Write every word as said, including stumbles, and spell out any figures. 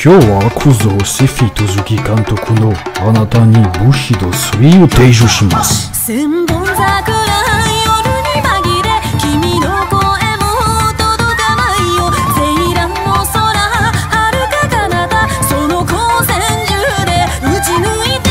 今日はアクゾーセフィトズキ監督のあなたにブヒドスリーを提示します。千本桜夜に紛れ君の声も届かないよ。セイランの空遥か彼方その光線中で打ち抜いて